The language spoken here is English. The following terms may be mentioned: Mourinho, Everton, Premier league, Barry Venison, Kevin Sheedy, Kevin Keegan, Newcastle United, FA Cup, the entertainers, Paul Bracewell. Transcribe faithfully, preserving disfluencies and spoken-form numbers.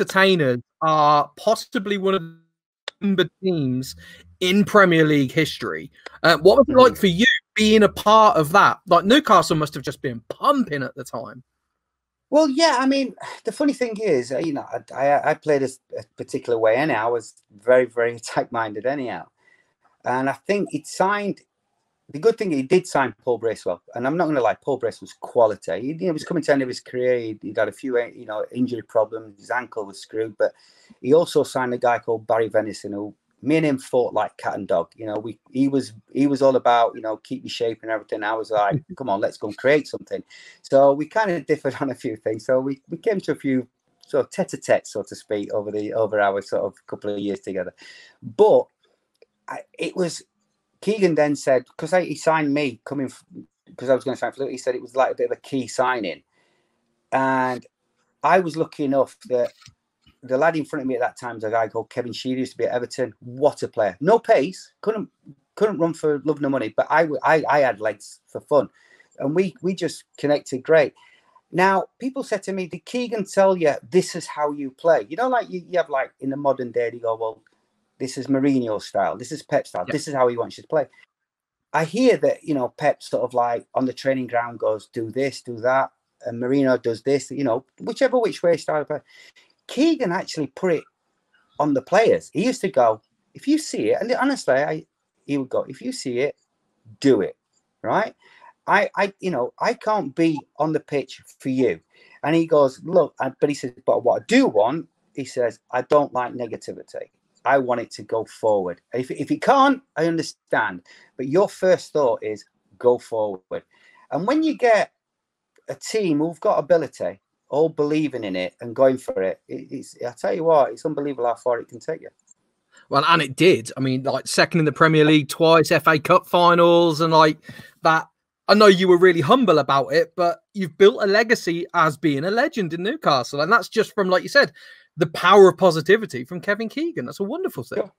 entertainers are possibly one of the teams in Premier League history. Uh, what was it like for you being a part of that? Like, Newcastle must have just been pumping at the time. Well, yeah, I mean, the funny thing is, you know, I, I played a, a particular way anyhow. I was very, very attack-minded anyhow. And I think it signed, the good thing, he did sign Paul Bracewell. And I'm not going to lie, Paul Bracewell's quality. He, he was coming to the end of his career. He'd, he'd had a few, you know, injury problems. His ankle was screwed. But he also signed a guy called Barry Venison, who me and him fought like cat and dog. You know, we he was he was all about, you know, keep me shape and everything. I was like, come on, let's go and create something. So we kind of differed on a few things. So we, we came to a few sort of tete-a-tete, so to speak, over the over our sort of couple of years together. But I, it was Keegan then said, because he signed me coming because I was going to sign for Luke, he said it was like a bit of a key signing. And I was lucky enough that the lad in front of me at that time was a guy called Kevin Sheedy, used to be at Everton. What a player. No pace. Couldn't couldn't run for love nor money, but I, I, I had legs for fun. And we, we just connected great. Now, people said to me, did Keegan tell you this is how you play? You know, like you, you have like in the modern day, you go, well, this is Mourinho style. This is Pep style. Yeah. This is how he wants you to play. I hear that, you know, Pep sort of like on the training ground goes, do this, do that. And Mourinho does this, you know, whichever which way style play. Keegan actually put it on the players. He used to go, if you see it, and honestly, I, he would go, if you see it, do it, right? I, I, you know, I can't be on the pitch for you. And he goes, look, I, but he says, but what I do want, he says, I don't like negativity. I want it to go forward. If, if it can't, I understand. But your first thought is go forward. And when you get a team who've got ability, all believing in it and going for it, it it's, I tell you what, it's unbelievable how far it can take you. Well, and it did. I mean, like second in the Premier League twice, F A Cup finals, and like that. I know you were really humble about it, but you've built a legacy as being a legend in Newcastle. And that's just from, like you said, the power of positivity from Kevin Keegan. That's a wonderful thing. Sure.